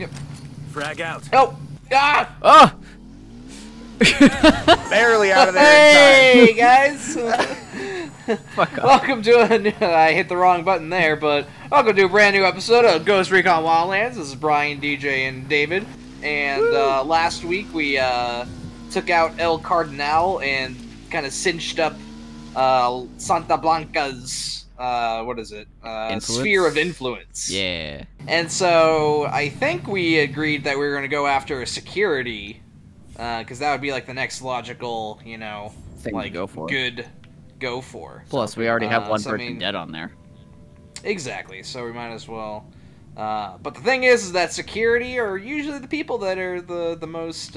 Yep. Frag out. Go. Ah! Oh! Barely out of there. Hey, guys. Fuck off. Welcome to I hit the wrong button there, but welcome to a brand new episode of Ghost Recon Wildlands. This is Brian, DJ, and David. And last week we took out El Cardinal and kind of cinched up Santa Blanca's what is it? Sphere of influence. Yeah. And so I think we agreed that we were going to go after a security. Because that would be like the next logical, you know, thing like to go for. Plus, we already have one person dead on there. Exactly. So we might as well. But the thing is that security are usually the people that are the most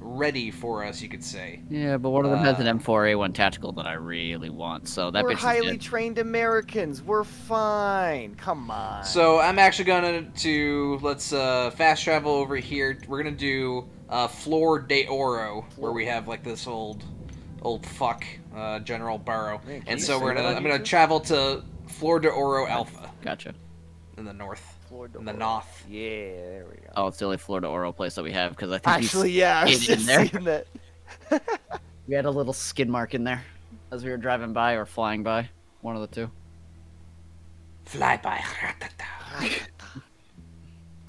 ready for us, you could say. Yeah, but one of them has an M4A1 tactical that I really want. So that we're highly trained Americans. We're fine. Come on. So I'm actually gonna let's fast travel over here. We're gonna do. Flor de Oro, where we have like this old fuck General Baro, and so I'm gonna travel to Flor de Oro Alpha. Gotcha. In the north. In the north. Yeah, there we go. Oh, it's the only Flor de Oro place that we have because I think actually yeah, I was just seeing that. We had a little skid mark in there as we were driving by or flying by, one of the two. Fly by.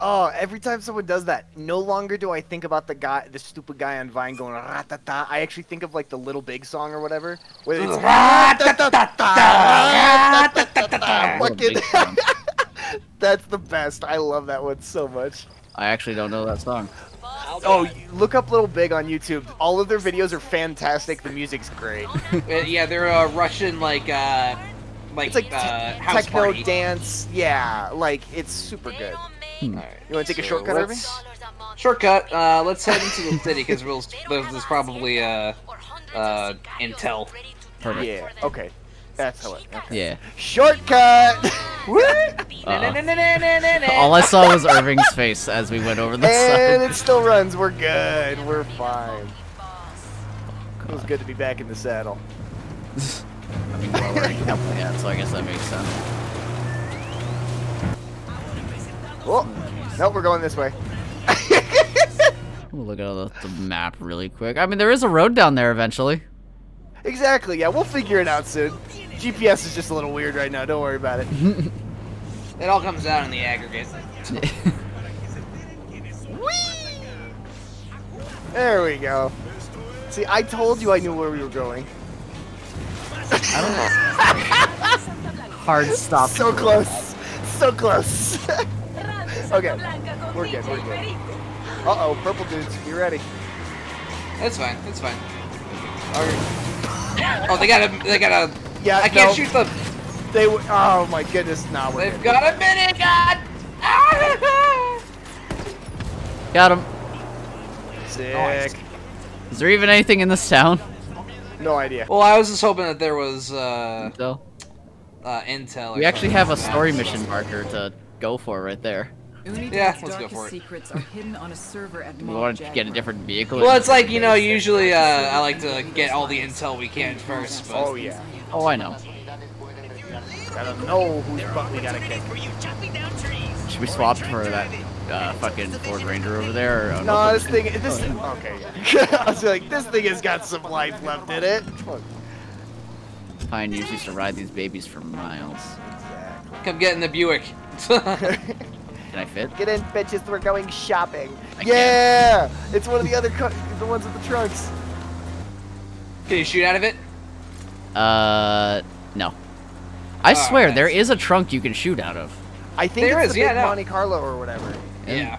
Oh, every time someone does that, no longer do I think about the stupid guy on Vine going ra-ta-ta. I actually think of like the Little Big song or whatever. Where it's ra-ta-ta-ta. Fucking that's the best. I love that one so much. I actually don't know that song. Oh, look up Little Big on YouTube. All of their videos are fantastic. The music's great. Yeah, they're a Russian it's like house techno party. Dance. Yeah, like it's super good. All right. You want to take a shortcut, Irving? Shortcut. Let's head into the city because there's probably intel. Perfect. Yeah. Okay. That's how it. Okay. Yeah. Shortcut. All I saw was Irving's face as we went over the side. And it still runs. We're good. We're fine. Oh, it was good to be back in the saddle. I mean, yeah. So I guess that makes sense. Oh, no, we're going this way. We'll look at the map really quick. I mean, there is a road down there eventually. Exactly, yeah, we'll figure it out soon. GPS is just a little weird right now, don't worry about it. It all comes out in the aggregate. Whee! There we go. See, I told you I knew where we were going. I don't know. Hard stop. So close. So close. Okay, we're good, we're good. Uh-oh, purple dudes, be ready. That's fine, it's fine. Right. Oh, they got a... Yeah, I can't shoot them. They were... Oh my goodness, nah, we're They've good. Got a minigun! Got him. Sick. Is there even anything in this town? No idea. Well, I was just hoping that there was, intel. We actually have a story mission marker to go for right there. Yeah, let's go for it. Do we want to get a different vehicle? Well, it's like, you know, usually I like to get all the intel we can first. But... Oh, yeah. Oh, I know. Gotta know whose butt we gotta kick. Should we swap for that fucking Ford Ranger over there? Or no, this thing... This thing okay, yeah. I was like, this thing has got some life left in it. Pioneers used to ride these babies for miles. Exactly. Come get in the Buick. Can I fit? Get in, bitches. We're going shopping. Yeah, it's one of the other the ones with the trunks. Can you shoot out of it? No. I swear there is a trunk you can shoot out of. I think there is. Yeah, Monte Carlo or whatever. Yeah.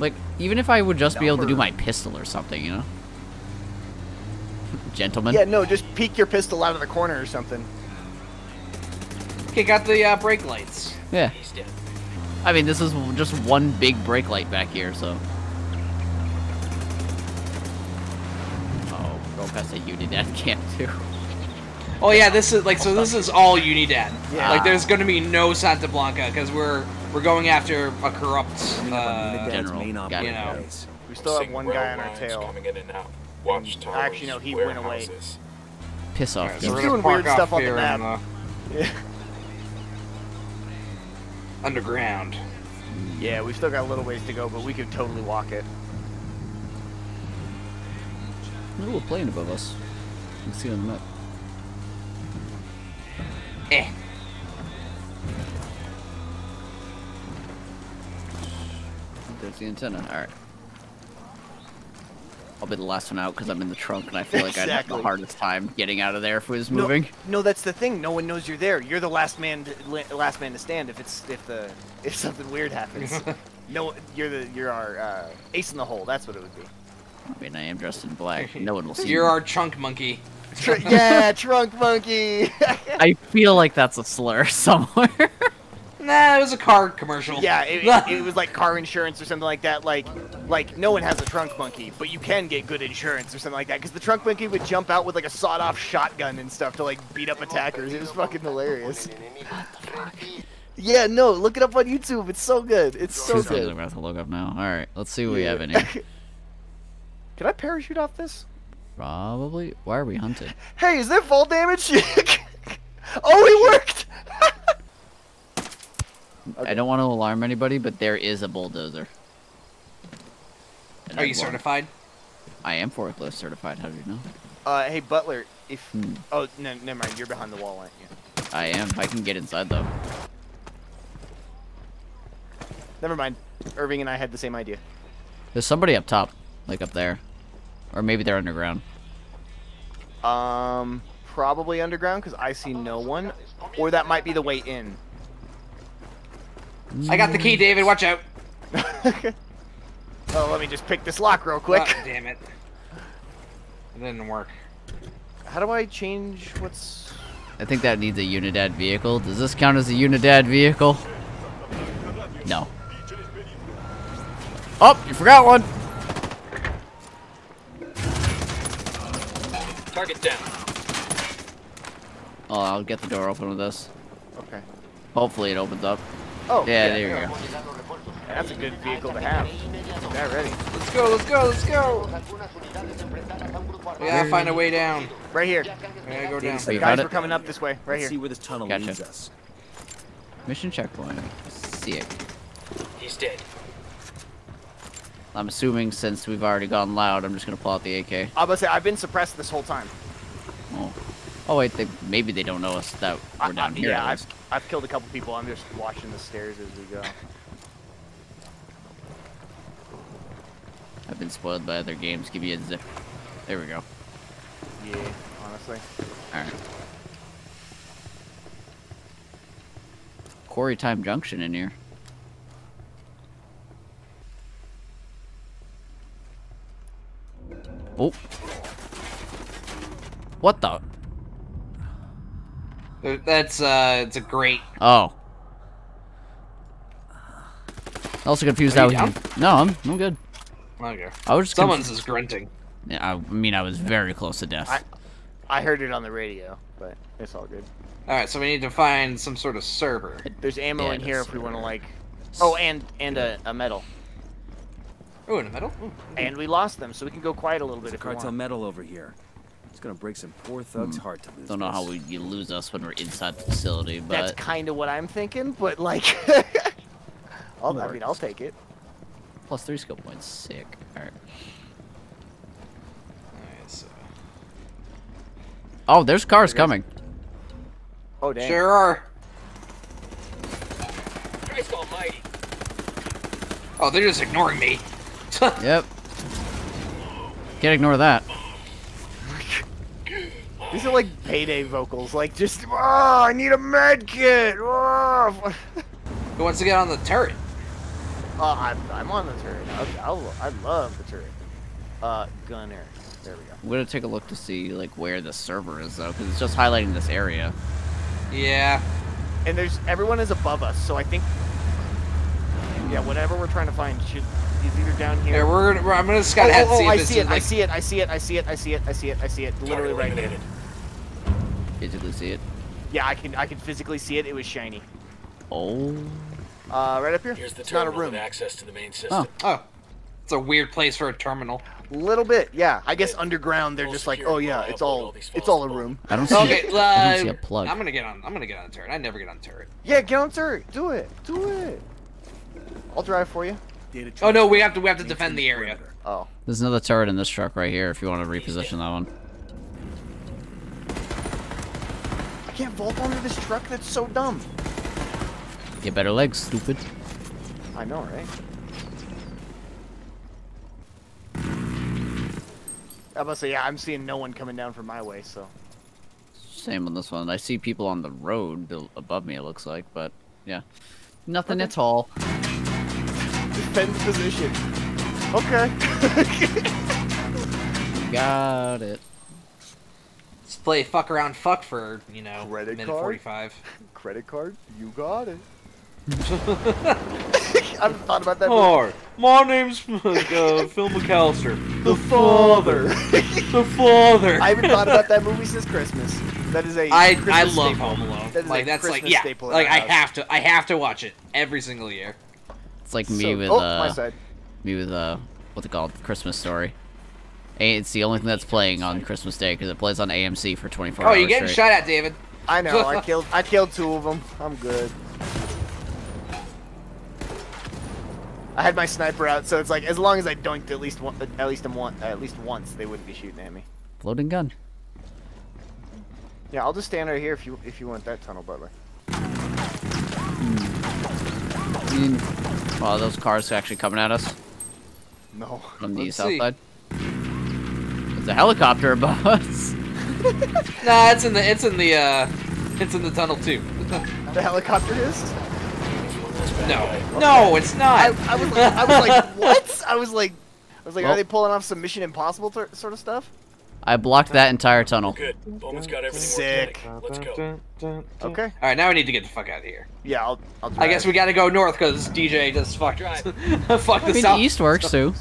Like even if I would just be able to do my pistol or something, you know. Gentlemen. Yeah, no, just peek your pistol out of the corner or something. Okay, got the brake lights. Yeah. I mean, this is just one big brake light back here, so. Oh, go past a Unidad camp too. Oh yeah, this is like This is all Unidad. Yeah. Like, there's going to be no Santa Blanca because we're going after a corrupt general. You know. We still have one guy on our tail. Actually, no, he went away. Piss off. He's doing weird stuff on the map. Yeah. Underground. Yeah, we've still got a little ways to go, but we could totally walk it. There's a little plane above us. You can see it on the map. Eh. There's the antenna. Alright. I'll be the last one out because I'm in the trunk and I feel like exactly. I'd have the hardest time getting out of there if it was moving. No, that's the thing. No one knows you're there. You're the last man to stand. If something weird happens, no, you're our ace in the hole. That's what it would be. I mean, I am dressed in black. No one will see. You're me. Our trunk monkey. Yeah, trunk monkey. I feel like that's a slur somewhere. Nah, it was a car commercial. Yeah, it was like car insurance or something like that. Like no one has a trunk monkey, but you can get good insurance or something like that. Because the trunk monkey would jump out with like a sawed-off shotgun and stuff to like beat up attackers. It was fucking hilarious. God, the fuck? Yeah, no, look it up on YouTube. It's so good. It's so good. I'm gonna have to look up now. All right, let's see what we have in here. Can I parachute off this? Probably. Why are we hunting? Hey, is that fall damage? Oh, it worked. Okay. I don't want to alarm anybody, but there is a bulldozer. Are you certified? I am forklift certified. How do you know? Hey Butler, if oh no, never mind. You're behind the wall, aren't you? I am. I can get inside though. Never mind. Irving and I had the same idea. There's somebody up top, like up there, or maybe they're underground. Probably underground because I see no one, or that might be the way in. I got the key, David. Watch out. Oh, let me just pick this lock real quick. Oh, damn it. It didn't work. How do I change what's... I think that needs a Unidad vehicle. Does this count as a Unidad vehicle? No. Oh, you forgot one. Target down. Oh, I'll get the door open with this. Okay. Hopefully it opens up. Oh, yeah, there you go. That's a good vehicle to have. Get that ready. Let's go, let's go, let's go! We gotta find a way down. Right here. We gotta go down. Oh, guys, we're coming up this way. Right here. Let's see where this tunnel leads us. Mission checkpoint. See it. He's dead. I'm assuming since we've already gone loud, I'm just gonna pull out the AK. I was about to say, I've been suppressed this whole time. Oh. Oh wait, maybe they don't know us that we're down here. Yeah, I've killed a couple people. I'm just watching the stairs as we go. I've been spoiled by other games. Give me a zip. There we go. Yeah, honestly. Alright. Quarry Time Junction in here. Oh. What the? That's it's a great. Oh. I'm also confused how. No, I'm good. Okay. I was just someone's is grunting. Yeah, I mean I was very close to death. I heard it on the radio, but it's all good. All right, so we need to find some sort of server. There's ammo in here if we want to like. Oh, and a medal. Oh, and a medal. Ooh. And we lost them, so we can go quiet a little bit. There's a cartel medal over here. It's gonna break some poor thug's heart to lose. Don't know how you lose us when we're inside the facility, but that's kind of what I'm thinking. But like, I mean, I'll take it. Plus 3 skill points, sick. All right. So... Oh, there's cars coming. Oh damn. Sure are. Christ Almighty. Oh, they're just ignoring me. Yep. Can't ignore that. These are like payday vocals, like just, oh, I need a med kit. Oh. Who wants to get on the turret? I'm on the turret. I love the turret. Gunner. There we go. I'm gonna take a look to see like where the server is though, because it's just highlighting this area. Yeah. And everyone is above us, so I think. Yeah, whatever we're trying to find should. He's either down here. Yeah, I'm gonna scout out. Oh, I see it! I see it! I see it! I see it! I see it! I see it! I see it! Literally right there. Physically see it? Yeah, I can physically see it. It was shiny. Oh. Right up here. Here's the terminal with access to the main system. Oh. It's a weird place for a terminal. Little bit, yeah. I guess underground they're just like, oh yeah, it's all a room. I don't see. Okay, I don't see a plug. I'm gonna get on. I'm gonna get on the turret. I never get on the turret. Yeah, get on the turret. Do it. Do it. I'll drive for you. Oh no, we have to defend the area. Oh. There's another turret in this truck right here if you want to reposition that one. I can't vault onto this truck, that's so dumb. Get better legs, stupid. I know, right? I must say, yeah, I'm seeing no one coming down from my way, so. Same on this one. I see people on the road above me, it looks like, but yeah. Nothing at all. Defense position. Okay. Got it. Let's play fuck around fuck for, you know, minute 45. Credit card? You got it. I haven't thought about that. Or, my name's Phil McAllister. The father. The father. I haven't thought about that movie since Christmas. That is a I love staple. Home Alone. That is like that's Christmas like yeah. Like I have to watch it every single year. It's like me with what's it called? Christmas Story. It's the only thing that's playing on Christmas Day because it plays on AMC for 24 hours. Oh, you're getting shot at, David. I know. I killed two of them. I'm good. I had my sniper out, so it's like as long as I doinked at least once, they wouldn't be shooting at me. Loading gun. Yeah, I'll just stand right here if you want that tunnel, Butler. Mm. Wow, those cars are actually coming at us. No. From the south side. There's a helicopter above us. Nah, it's in the tunnel too. The helicopter is. No, no, it's not. I was like, what? I was like, well, are they pulling off some Mission Impossible sort of stuff? I blocked that entire tunnel. Good. Bowman's got everything. Sick. Let's go. Okay. All right, now we need to get the fuck out of here. Yeah, I'll drive. I guess we gotta go north because DJ just fucked the south. The east works too.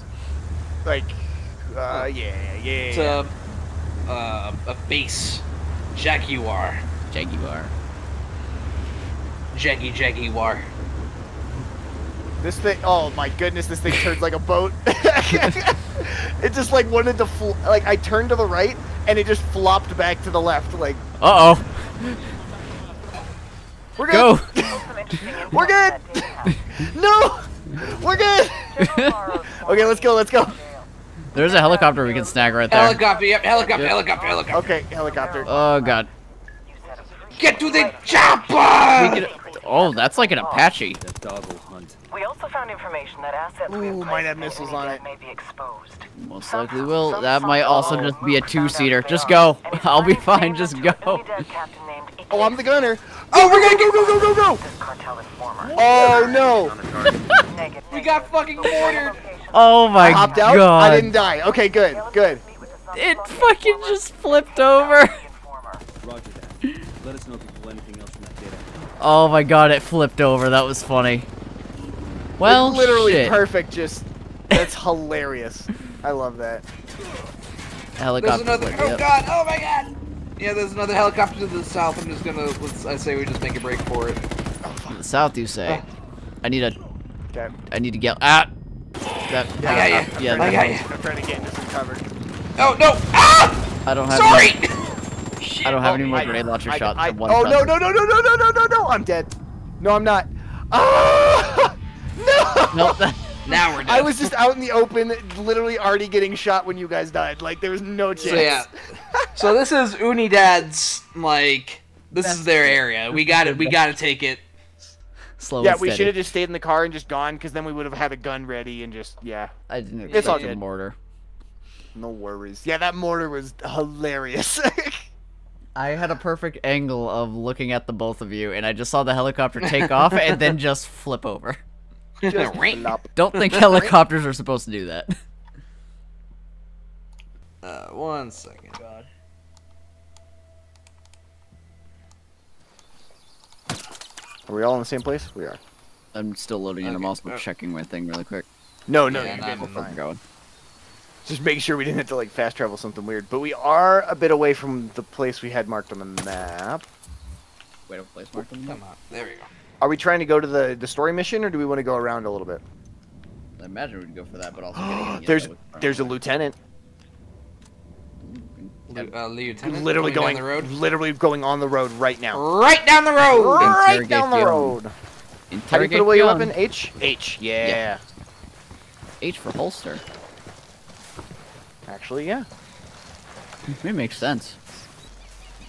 Like, yeah. It's a base. Jaguar. Jaguar. This thing, oh my goodness, this thing turns like a boat. It just like wanted to, like I turned to the right and it just flopped back to the left. Like, uh-oh. We're good. Go. We're good. No, we're good. Okay, let's go. There's a helicopter we can snag right there. Helicopter, yep, helicopter. Okay, helicopter. Oh God. Get to the chopper! Oh, that's like an Apache. That dog will hunt. We also found information that assets might have missiles on it. May be exposed. Most likely will. That might also just be a two-seater. Just go. I'll be fine. Just go. Oh, I'm the gunner. Oh, we're gonna go. Oh no! We got fucking cornered. Oh my God! I didn't die. Okay, good. It fucking just flipped over. Roger that. Let us know if you pull anything else from that data. Oh my God, it flipped over. That was funny. Well, it's literally shit. Perfect. Just that's hilarious. I love that. Helicopter. Oh God! Oh my God! Yeah, there's another helicopter to the south. I'm just gonna. I say we just make a break for it. To the south, you say? I need to get out. Yeah. I'm trying to get this covered. Oh no! Ah! I don't have. Sorry. I don't have any more grenade launcher shots. No, I'm dead. No, I'm not. Ah! No! Nope. Now we're dead. I was just out in the open, literally already getting shot when you guys died. Like, there was no chance. So, yeah. So this is Unidad's, like, this is their area. We gotta take it. Slow and steady. We should have just stayed in the car and just gone, because then we would have had a gun ready and just, yeah. I didn't expect it's all good. A mortar. No worries. Yeah, that mortar was hilarious. I had a perfect angle of looking at the both of you, and I just saw the helicopter take off and then just flip over. Just don't think helicopters are supposed to do that. 1 second. God. Are we all in the same place? We are. I'm still loading in. I'm also checking my thing really quick. No, yeah, you're fine. Going. Just make sure we didn't have to like fast travel something weird. But we are a bit away from the place we had marked on the map. Wait, a place marked on the map? There we go. Are we trying to go to the story mission, or do we want to go around a little bit? I imagine we'd go for that, but also there's a lieutenant. Lieutenant literally going on the road right now. Right down the road. How do you put away your weapon? H? H, yeah. H for holster. Actually, yeah. It makes sense.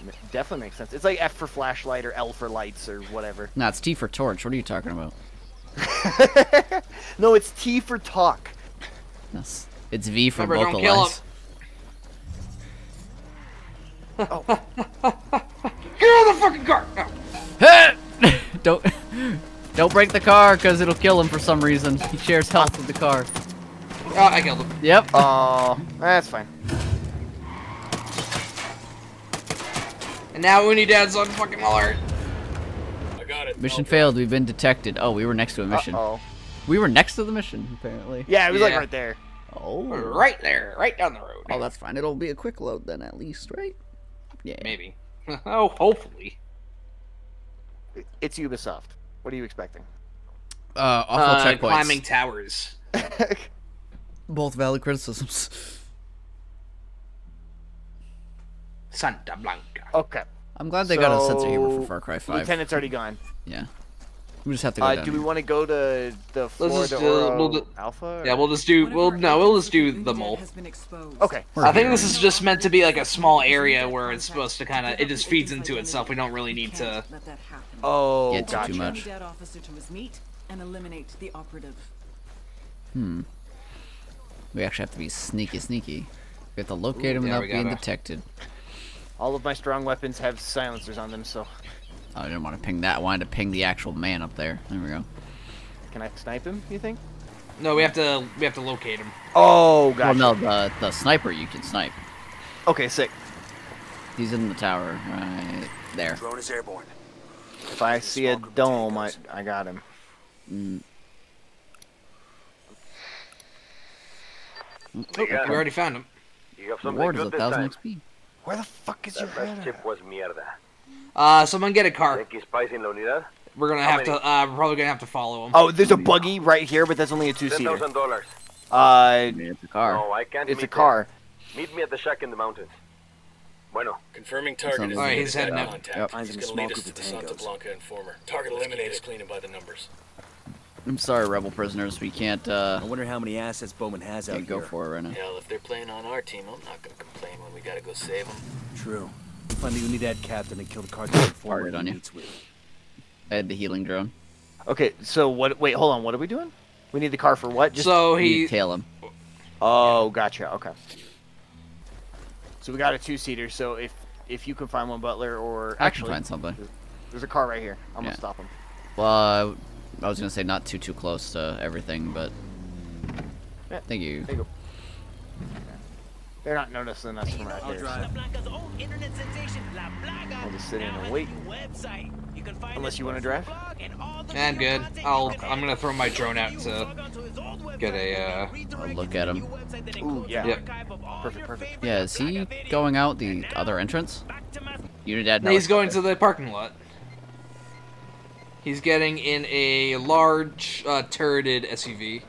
It definitely makes sense. It's like F for flashlight or L for lights or whatever. No, it's T for torch. What are you talking about? No, it's T for talk. Yes. It's V for vocalize. Oh. Get out of the fucking car! No. Don't break the car, because it'll kill him for some reason. He shares health with the car. Oh, I killed him. Yep. Oh, that's fine. And now Unidad's on fucking alert. I got it. Mission failed. We've been detected. Oh, we were next to a mission. Uh-oh. We were next to the mission, apparently. Yeah, it was like right there. Oh. Right there. Right down the road. Oh, that's fine. It'll be a quick load then, at least, right? Yeah. Maybe. Oh, hopefully. It's Ubisoft. What are you expecting? Awful checkpoints. Climbing towers. Both valid criticisms. Santa Blanca. Okay. I'm glad they got a sense of humor for Far Cry 5. Lieutenant's already gone. Yeah. We just have to go down. Do we want to go to the Flor de Oro Alpha? Or? Yeah, we'll just do. We'll just do the mole. Okay. I think this is just meant to be like a small area where it's supposed to kind of. It just feeds into itself. We don't really need to. Oh, get too much. Hmm. We actually have to be sneaky. We have to locate him without being detected. All of my strong weapons have silencers on them, so. I didn't want to ping that. I wanted to ping the actual man up there. There we go. Can I snipe him, you think? No, we have to locate him. Oh, gotcha. Well, no, the sniper you can snipe. Okay, sick. He's in the tower right there. Drone is airborne. If I see a dome, I got him. Mm. We already found him. You have something good this time. Where the fuck is your head? Someone get a car. We're gonna have to. We're probably gonna have to follow him. Oh, there's a buggy right here, but that's only a two-seater. $10,000. It's a car. No, I can't. It's a car. Meet me at the shack in the mountains. Bueno. Confirming target. All right, he's heading out. Yep. He's gonna lead us to the Santa Blanca informer. Target eliminated. Clean him by the numbers. I'm sorry, rebel prisoners. We can't. I wonder how many assets Bowman has out here. Can't go for it right now. Hell, if they're playing on our team, I'm not gonna complain when we gotta go save them. True. Find the Unidad captain and kill the cartel before it meets with. I had the healing drone. Okay, so what? Wait, hold on. What are we doing? We need the car for what? Just so he tail him. Oh, gotcha. Okay. So we got a two-seater. So if you can find one, Butler, or actually I can find something. There's a car right here. I'm gonna stop him. Well, I was gonna say not too close to everything, but yeah. Thank you. There you go. They're not noticing us from out here. I'll just sit in and wait. Unless you want to drive? I'm good. I'm gonna throw my drone out to get a look at him. Ooh, yeah. Yep. Perfect. Yeah, is he going out the other entrance? Unidad. No, he's going to the parking lot. He's getting in a large turreted SUV,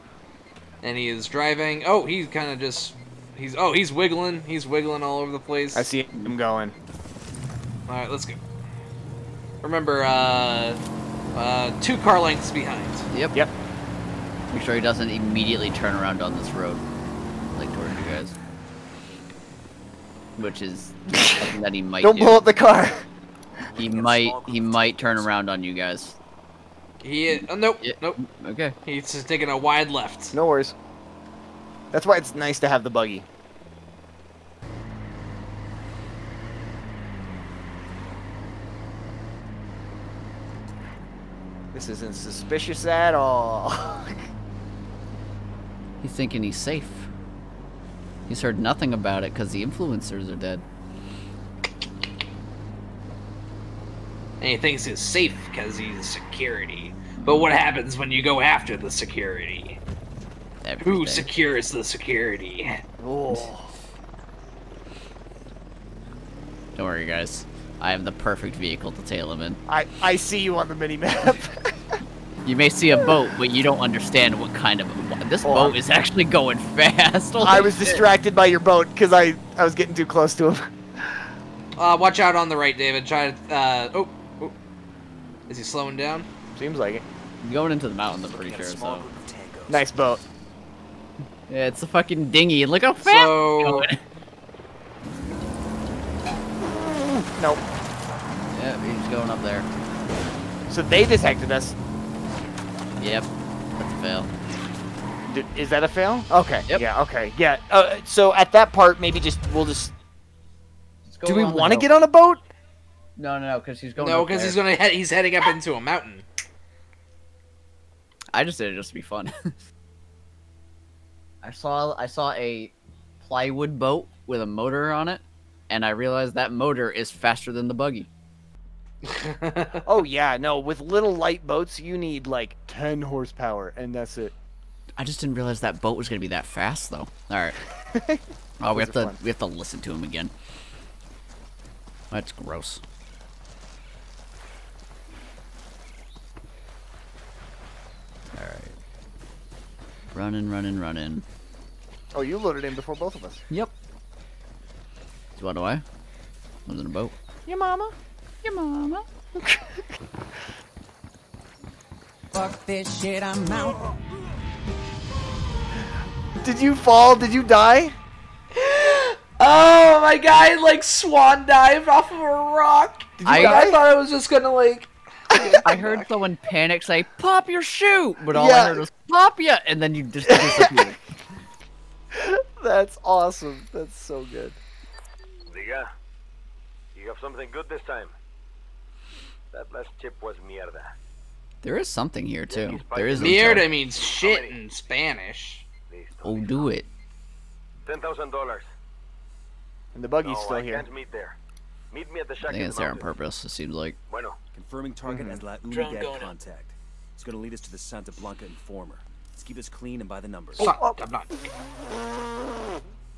and he is driving. Oh, he's kind of just. He's wiggling. He's wiggling all over the place. I see him going. All right, let's go. Remember, two car lengths behind. Yep. Make sure he doesn't immediately turn around on this road, like towards you guys. Which is something that he might. Don't blow up the car. He might turn around on you guys. Nope. Okay. He's just taking a wide left. No worries. That's why it's nice to have the buggy. This isn't suspicious at all. He's thinking he's safe. He's heard nothing about it because the influencers are dead. And he thinks he's safe because he's security. But what happens when you go after the security? Everything. Who secures the security? Oh. Don't worry, guys. I have the perfect vehicle to tail him in. I see you on the minimap. You may see a boat, but you don't understand what kind of a boat. This boat is actually going fast. I was distracted by your boat because I was getting too close to him. Watch out on the right, David. Try to. Is he slowing down? Seems like it. I'm going into the mountains, I'm pretty sure, so. Nice boat. Yeah, it's a fucking dinghy. Look how fast it's going. Nope. Yep, he's going up there. So they detected us. Yep. That's a fail. Dude, is that a fail? Okay. Yep. Yeah, okay. Yeah. So at that part, maybe just, we'll just... Do we want to get on a boat? No, no, no, because he's going he's heading up into a mountain. I just did it just to be fun. I saw a plywood boat with a motor on it, and I realized that motor is faster than the buggy. Oh yeah, no, with little light boats you need like 10 horsepower and that's it. I just didn't realize that boat was going to be that fast though. All right. Oh, we have to listen to him again. That's gross. All right. Running, running, running. Oh, you loaded in before both of us. Yep. So what do I? I was in a boat. Your mama. Your mama. Fuck this shit, I'm out. Did you fall? Did you die? Oh, my guy, like, swan dived off of a rock. I thought I was just gonna, like... I heard someone panic say, pop your shoe! But all I heard was, pop ya! And then you just disappeared. That's awesome. That's so good. Diga, you have something good this time. That last chip was mierda. There is something here, too. There is mierda means shit in Spanish. Oh, do it. $10,000. And the buggy's still here. Meet there. Meet me at the shack. I think it's there on purpose, it seems like. Bueno. Confirming target as La Unidad contact. It's going to lead us to the Santa Blanca informer. Let's keep this clean and by the numbers. I'm not.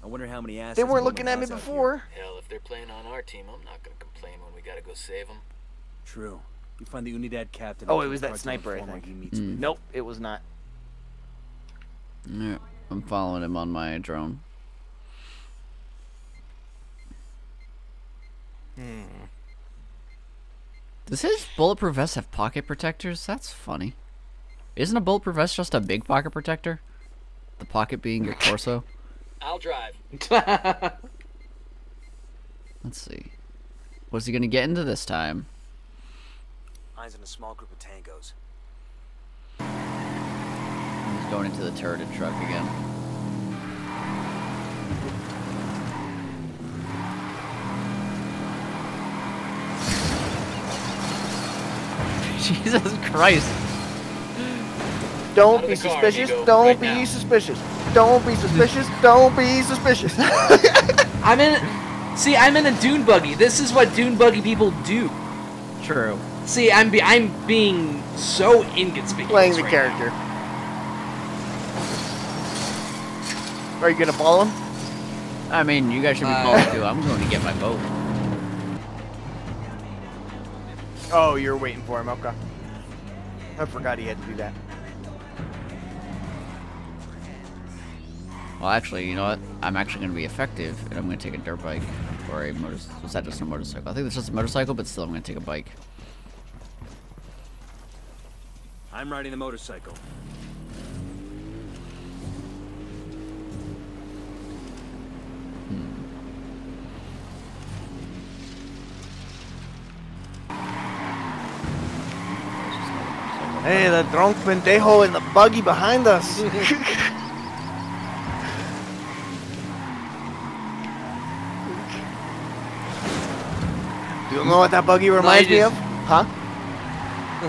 I wonder how many asses... They weren't looking at me before. Hell, if they're playing on our team, I'm not going to complain when we got to go save them. True. You find the Unidad captain... Oh, it was that sniper, I think. Nope, it was not. Yeah, I'm following him on my drone. Does his bulletproof vest have pocket protectors? That's funny. Isn't a bulletproof vest just a big pocket protector? The pocket being your torso? I'll drive. Let's see. What's he gonna get into this time? Eyes on a small group of tangos. He's going into the turreted truck again. Jesus Christ. Don't be suspicious. Don't be suspicious. Don't be suspicious. Don't be suspicious. I'm in a dune buggy. This is what dune buggy people do. True. See, I'm being so inconspicuous. Playing the character. Now. Are you gonna follow him? I mean, you guys should be following too. I'm going to get my boat. Oh, you're waiting for him, okay. I forgot he had to do that. Well, actually, you know what? I'm actually going to be effective, and I'm going to take a dirt bike or a motorcycle. Was that just a motorcycle? I think it's just a motorcycle, but still, I'm going to take a bike. I'm riding the motorcycle. Hey, the drunk pendejo in the buggy behind us. Do you know what that buggy reminds me of? Huh?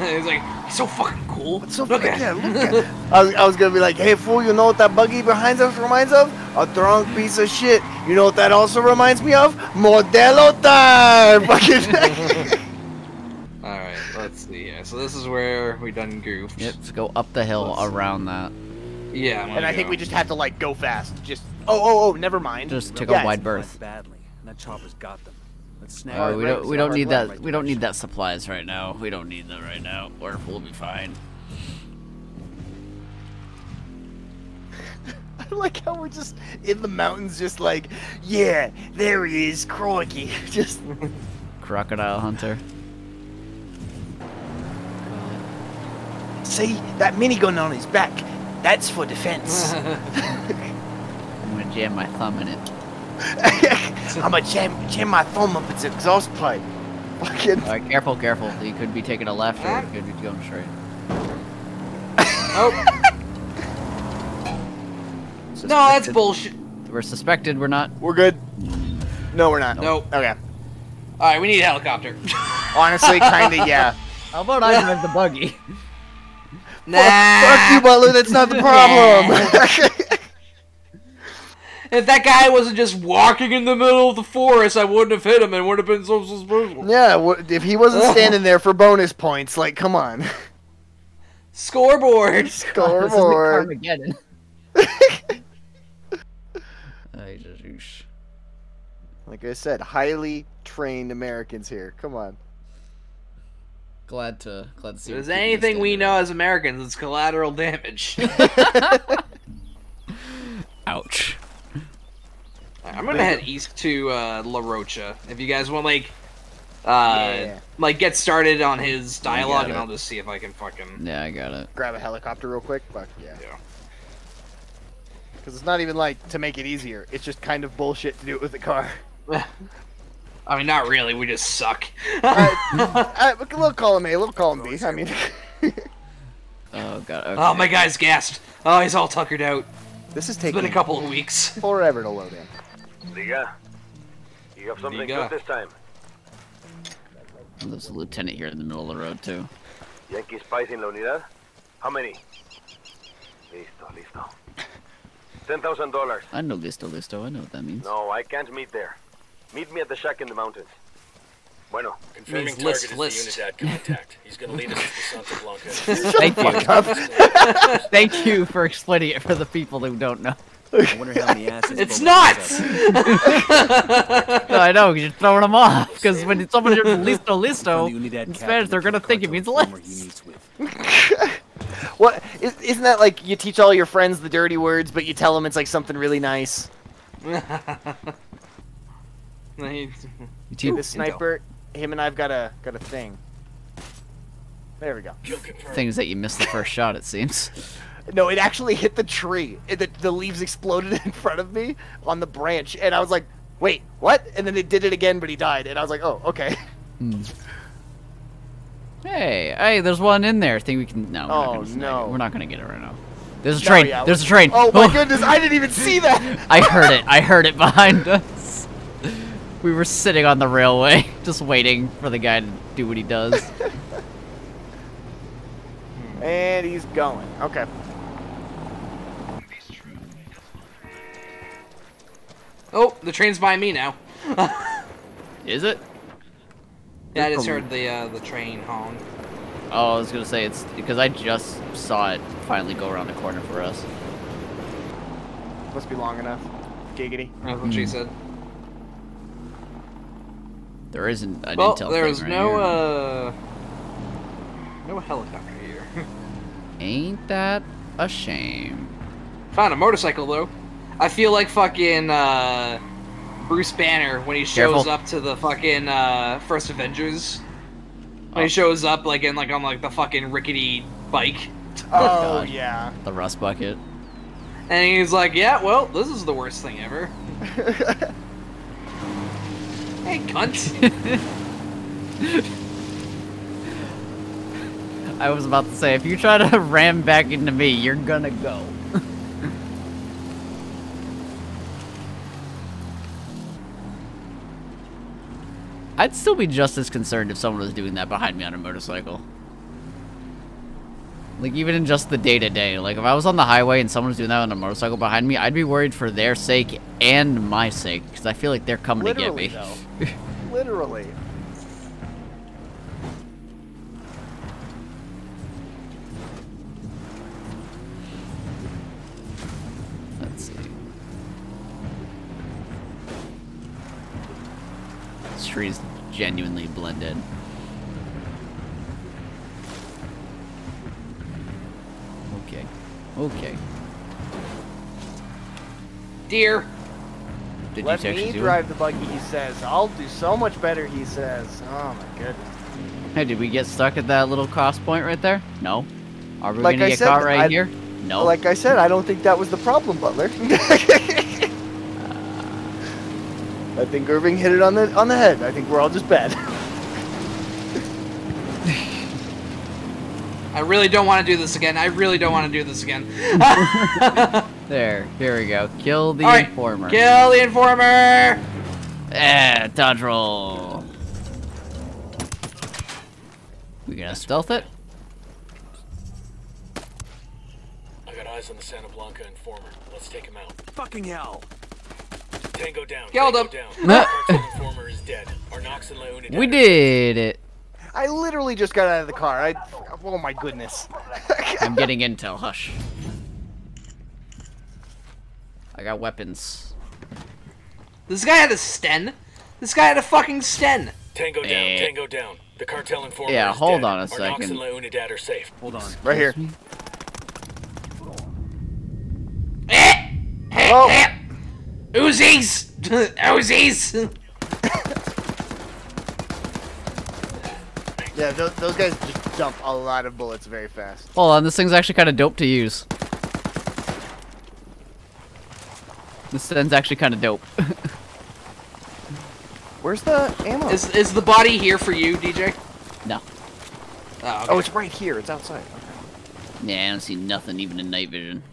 It's like, it's so fucking cool. It's so look at it. I was gonna be like, hey fool, you know what that buggy behind us reminds of? A drunk piece of shit. You know what that also reminds me of? Modelo time. Fucking. Alright, let's see. Yeah, so this is where we done goofed. Yep, let's go up the hill around that. Yeah, and I think we just have to, like, go fast. Just, oh, never mind. Just take a wide berth. Badly. That chopper's got them. Let's snap. Oh, we don't need that. We don't need that supplies right now. We don't need that right now, or we'll be fine. I like how we're just in the mountains, just like, yeah, there he is, crikey. Just crocodile hunter. See? That minigun on his back. That's for defense. I'm gonna jam my thumb in it. I'm gonna jam my thumb up its exhaust pipe. Alright, careful, careful. He could be taking a left or he could be going straight. Oh. Suspected. No, that's bullshit. We're suspected, we're not. We're good. No, we're not. Nope. Okay. Alright, we need a helicopter. Honestly, kinda, yeah. How about I drive the buggy? Nah. Well, fuck you, Butler, that's not the problem. If that guy wasn't just walking in the middle of the forest, I wouldn't have hit him and would have been so suspicious. Yeah, if he wasn't standing there for bonus points, like, come on. Scoreboard! Scoreboard. Armageddon. Like I said, highly trained Americans here. Come on. Glad to see. If there's anything we know as Americans, it's collateral damage. Ouch. I'm gonna head east to La Rocha. If you guys want, like get started on his dialogue, and I'll just see if I can fucking. Yeah, I got it. Grab a helicopter real quick, but yeah. Because it's not even like to make it easier. It's just kind of bullshit to do it with a car. I mean, not really. We just suck. All right, a little column A, a little column B. I mean. Oh god. Okay. Oh, my guy's gassed. Oh, he's all tuckered out. This is taking. It's been a couple of weeks. Forever to load in. Liga, you have something good this time. There's a lieutenant here in the middle of the road, too. Yankee spies in La Unidad? How many? Listo. $10,000. I know listo. I know what that means. No, I can't meet there. Meet me at the shack in the mountains. Bueno. Confirming target is the Unidad contact. He's gonna lead us to Santa Blanca. Thank you. Thank you for explaining it for the people who don't know. I wonder how many asses. It's nuts! No, I know, you're throwing them off. Because when someone hears listo, in Spanish, they're gonna think it means less. What? Isn't that like you teach all your friends the dirty words, but you tell them it's like something really nice? This sniper, him and I've got a thing. There we go. Things that you missed the first shot, it seems. No, it actually hit the tree. The leaves exploded in front of me on the branch, and I was like, "Wait, what?" And then it did it again, but he died, and I was like, "Oh, okay." Hmm. Hey, there's one in there. Think we can? No. Oh no, we're not gonna get it right now. There's a train. There's a train. Oh my goodness! I didn't even see that. I heard it. I heard it behind us. We were sitting on the railway, just waiting for the guy to do what he does. And he's going. Okay. Oh, the train's by me now. Is it? Yeah, I just heard the train honk. Oh, I was gonna say it's because I just saw it finally go around the corner for us. Must be long enough. Giggity. That's what she said. There isn't. I didn't tell. Well, there's no helicopter here. Ain't that a shame? Found a motorcycle though. I feel like fucking Bruce Banner when he shows up to the fucking First Avengers. When he shows up like in on like the fucking rickety bike. Oh yeah. The rust bucket. And he's like, yeah, well, this is the worst thing ever. Hey, cunt. I was about to say, if you try to ram back into me, you're gonna go. I'd still be just as concerned if someone was doing that behind me on a motorcycle. Like, even in just the day-to-day. Like, if I was on the highway and someone was doing that on a motorcycle behind me, I'd be worried for their sake and my sake, because I feel like they're coming to get me. Though. Literally. Trees genuinely blended. Okay. Dear. Did let me drive the buggy, he says. I'll do so much better, he says. Oh my goodness. Hey, did we get stuck at that little cross point right there? No. Are we gonna get caught right here? No. Like I said, I don't think that was the problem, Butler. I think Irving hit it on the head. I think we're all just bad. I really don't want to do this again. I really don't want to do this again. There, here we go. Kill the informer. Kill the informer. Dodge roll. We gonna stealth it? I got eyes on the Santa Blanca informer. Let's take him out. Fucking hell. Tango down. Killed him. Down. Informer is dead. We did it. I literally just got out of the car. Oh my goodness. I'm getting intel. Hush. I got weapons. This guy had a Sten. This guy had a fucking Sten. Tango down. Tango down. The cartel informer. Yeah, hold on a second. Our Unidad are safe. Hold on. Right here. Oh. Uzis! Uzis! Yeah, those guys just dump a lot of bullets very fast. Hold on, this thing's actually kind of dope to use. This thing's actually kind of dope. Where's the ammo? Is the body here for you, DJ? No. Oh, okay. Oh, it's right here. It's outside. Okay. Yeah, I don't see nothing, even in night vision.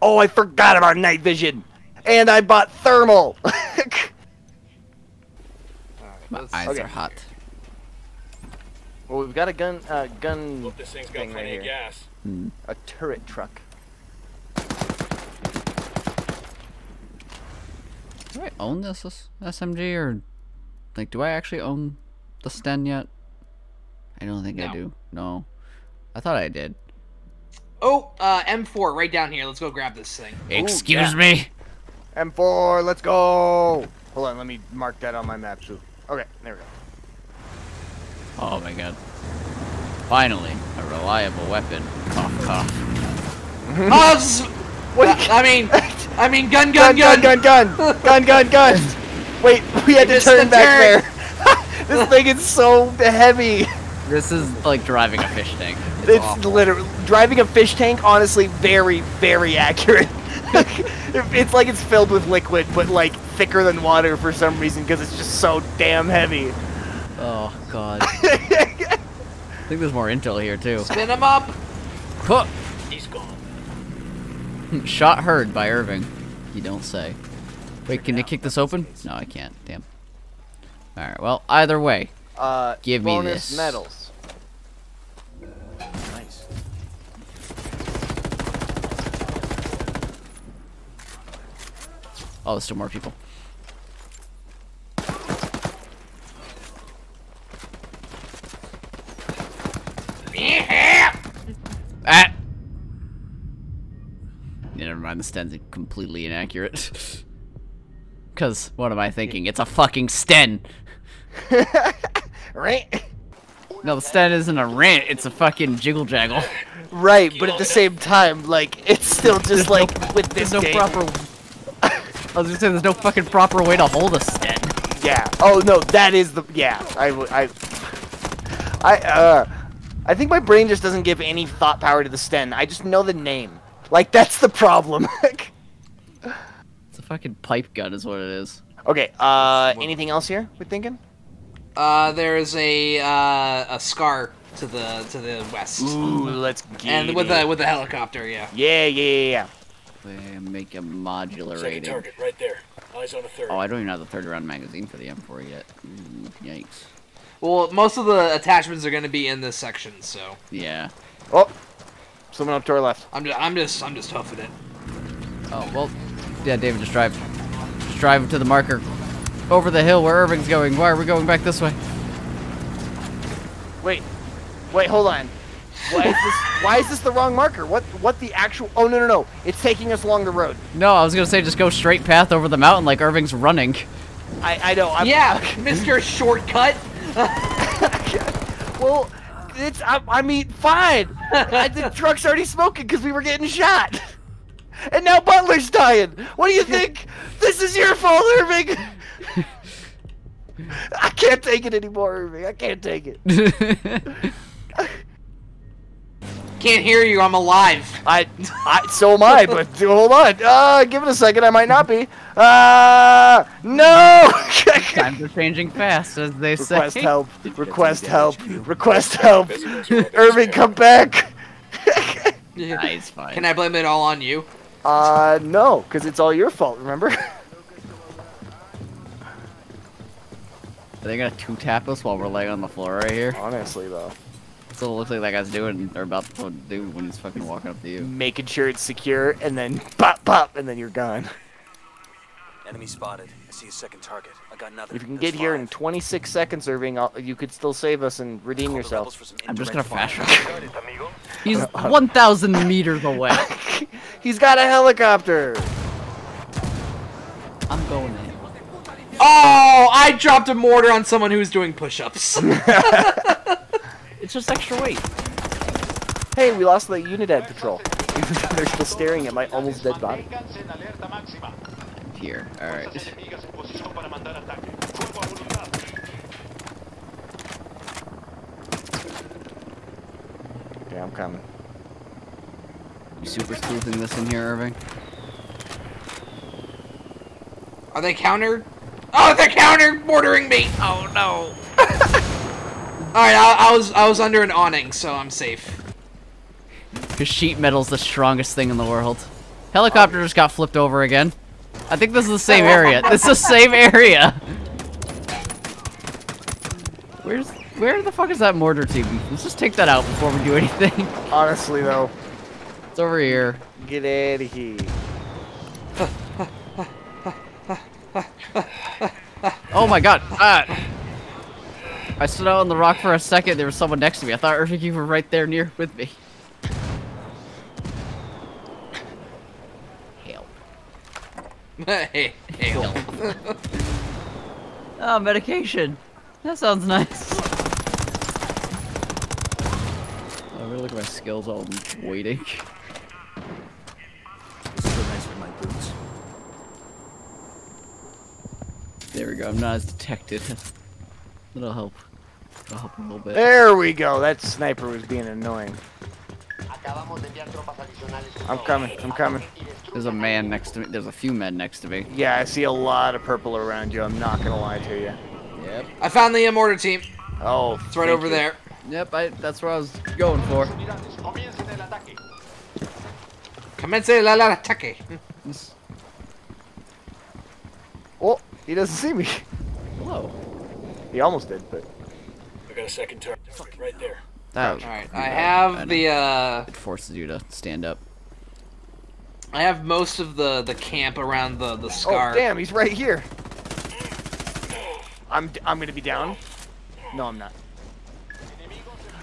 Oh, I forgot about night vision, and I bought thermal. My eyes are hot. Well, we've got a gun thing right here. Gas. Mm. A turret truck. Do I own this SMG or, like, do I actually own the Sten yet? I don't think I do. No, I thought I did. Oh, M4 right down here. Let's go grab this thing. Excuse me. M4, let's go. Hold on, let me mark that on my map too. Okay, there we go. Oh my god. Finally, a reliable weapon. Cough, cough. I mean, gun. Wait, we had to turn back there. This thing is so heavy. This is like driving a fish tank. It's literally driving a fish tank. Honestly, very, very accurate. It's like it's filled with liquid, but like thicker than water for some reason because it's just so damn heavy. Oh god. I think there's more intel here too. Spin him up. Huh. He's gone. Shot heard by Irving. You don't say. Wait, can you kick this open? No, I can't. Damn. All right. Well, either way. Give me this. Bonus medals. Oh, there's still more people. Yeah. Yeah, never mind, the Sten's completely inaccurate. Because, what am I thinking? It's a fucking Sten! Right? No, the Sten isn't a rant, it's a fucking jiggle jaggle. Right, but at the same time, like, it's still just like, no, with this game. I was just saying, there's no fucking proper way to hold a Sten. Yeah. Oh no, that is the I think my brain just doesn't give any thought power to the Sten. I just know the name. Like that's the problem. It's a fucking pipe gun, is what it is. Okay. Anything else here? We're thinking. There is a scar to the west. Ooh, let's get it. with a helicopter, yeah. Yeah. Make a modular rating. Target right there. Eyes on the third. Oh, I don't even have the third round magazine for the M4 yet. Ooh, yikes. Well, most of the attachments are going to be in this section, so. Yeah. Oh, someone up to our left. I'm just huffing it. Oh well. Yeah, David, just drive. Just drive to the marker. Over the hill where Irving's going. Why are we going back this way? Wait, hold on. Why is this the wrong marker? What the actual... Oh, no. It's taking us along the road. No, I was going to say just go straight path over the mountain like Irving's running. I know. Yeah, Mr. Shortcut. Well, it's... I mean, fine. The truck's already smoking because we were getting shot. And now Butler's dying. What do you think? This is your fault, Irving. I can't take it anymore, Irving. I can't take it. can't hear you. I'm alive. I so am I, but hold on. Give it a second. I might not be. No! Times are changing fast, as they say. Request help. Request help. Request help. Irving, come back. Yeah, it's fine. Can I blame it all on you? No, because it's all your fault, remember? Are they gonna two-tap us while we're laying on the floor right here? Honestly, though. That's what it looks like that guy's doing, or about to do when he's fucking walking up to you. Making sure it's secure, and then pop, pop, and then you're gone. Enemy spotted. I see a second target. I got nothing. If you can get here in 26 seconds, Irving, you could still save us and redeem yourself. I'm just gonna flash him. He's 1,000 meters away. He's got a helicopter. I'm going in. Oh, I dropped a mortar on someone who was doing push-ups. It's just extra weight. Hey, we lost the Unidad patrol. They're still staring at my almost dead body. Here, alright. Okay, I'm coming. You super smoothing this in here, Irving? Are they countered? Oh, they're countered mortaring me! Oh no! Alright, I was under an awning, so I'm safe. Because sheet metal's the strongest thing in the world. Helicopter just got flipped over again. I think this is the same area. It's the same area. Where the fuck is that mortar team? Let's just take that out before we do anything. Honestly though. It's over here. Get out of here. Oh my god. I stood out on the rock for a second. There was someone next to me. I thought Irving, you were right there near with me. Help. Hey, help. Oh, medication. That sounds nice. Oh, really look at my skills all waiting. There we go, I'm not as detected. That'll help. That'll help a little bit. There we go, that sniper was being annoying. I'm coming, I'm coming. There's a man next to me, there's a few men next to me. Yeah, I see a lot of purple around you, I'm not gonna lie to you. Yep. I found the mortar team. Oh, it's right over there. Yep, that's what I was going for. Commence l'attaque. Oh. He doesn't see me. Hello. He almost did, but. I got a second turn right there. All right, I have the. It forces you to stand up. I have most of the camp around the scar. Oh damn! He's right here. I'm gonna be down. No, I'm not.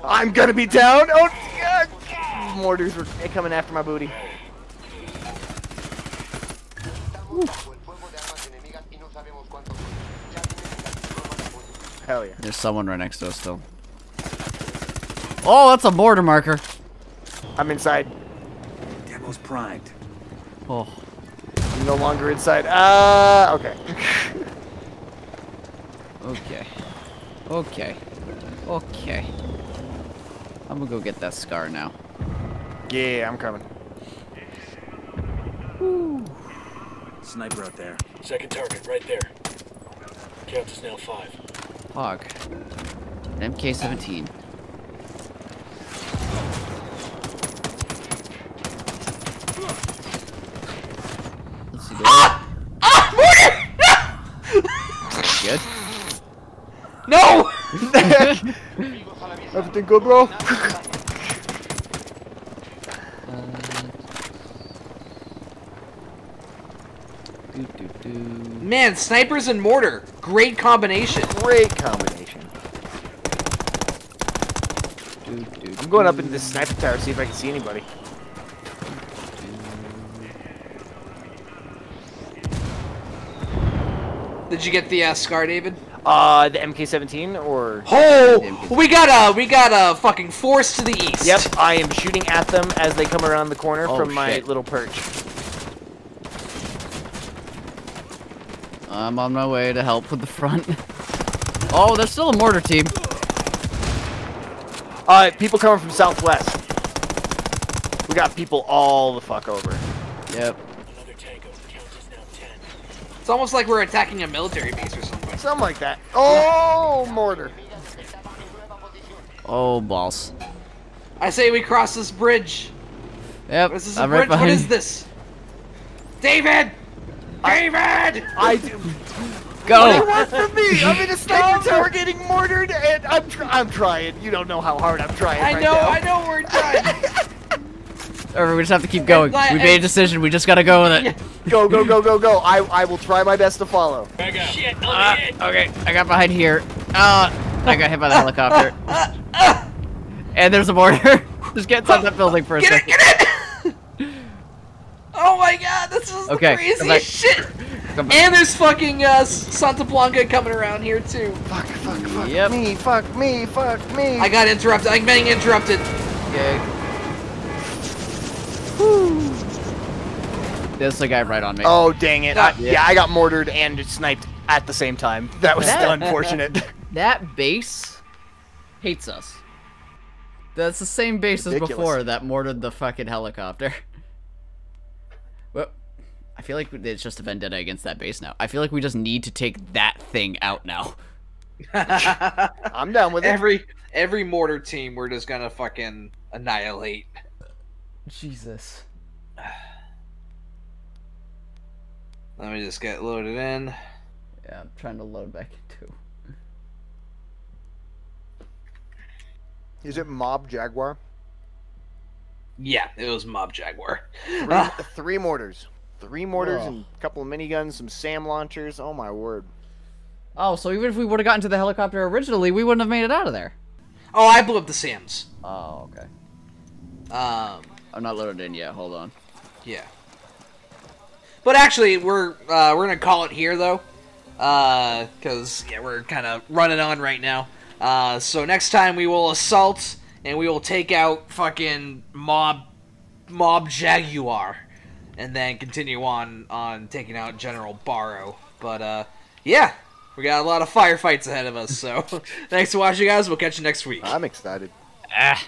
I'm gonna be down. Oh god! Mortars were coming after my booty. Woo. Hell yeah. There's someone right next to us still. Oh, that's a border marker. I'm inside. Demo's primed. Oh. I'm no longer inside. Okay. Okay. Okay. Okay. I'm gonna go get that scar now. Yeah, I'm coming. Woo. Sniper out there. Second target right there. Count is now 5. Fuck. MK-17. Let's see. Good. No! Everything good, bro? Man, snipers and mortar. Great combination. Great combination. I'm going up into this sniper tower to see if I can see anybody. Did you get the scar, David? The MK-17 or? Oh, we got a fucking force to the east. Yep, I am shooting at them as they come around the corner from my little perch. I'm on my way to help with the front. Oh, there's still a mortar team. People coming from southwest. We got people all the fuck over. Yep. It's almost like we're attacking a military base or something. Something like that. Oh, mortar. Oh, balls. I say we cross this bridge. Yep. Is this a bridge? What is this? David! David! I do. Go! What do you want from me? I'm in a sniper tower getting mortared, and I'm trying. You don't know how hard I'm trying. I know we're trying. Or we just have to keep going. We made a decision. We just gotta go with it. Yeah. Go, go, go, go, go. I will try my best to follow. Shit, okay, I got behind here. I got hit by the helicopter. And there's a mortar. Just get inside that building for a second. Get it! Oh my god, this is the craziest shit! And there's fucking Santa Blanca coming around here too. Fuck, fuck, fuck me, fuck me, fuck me. I got interrupted. I'm being interrupted. Okay. Woo. There's the guy right on me. Oh, dang it. Yeah, I got mortared and sniped at the same time. That was unfortunate. That base hates us. That's the same base as before that mortared the fucking helicopter. Well, I feel like it's just a vendetta against that base now. I feel like we just need to take that thing out now. I'm done with every mortar team. We're just gonna fucking annihilate. Jesus. Let me just get loaded in. Yeah, I'm trying to load back into. Is it Mob Jaguar? Yeah, it was Mob Jaguar. Three mortars. Three mortars and a couple of miniguns, some SAM launchers. Oh, my word. Oh, so even if we would have gotten to the helicopter originally, we wouldn't have made it out of there. Oh, I blew up the SAMs. Oh, okay. I'm not loaded in yet. Hold on. Yeah. But actually, we're going to call it here, though. Because, yeah, we're kind of running on right now. So next time we will assault and we will take out fucking Mob Jaguar and then continue on taking out General Baro. But, yeah, we got a lot of firefights ahead of us. So thanks for watching, guys. We'll catch you next week. I'm excited. Ah.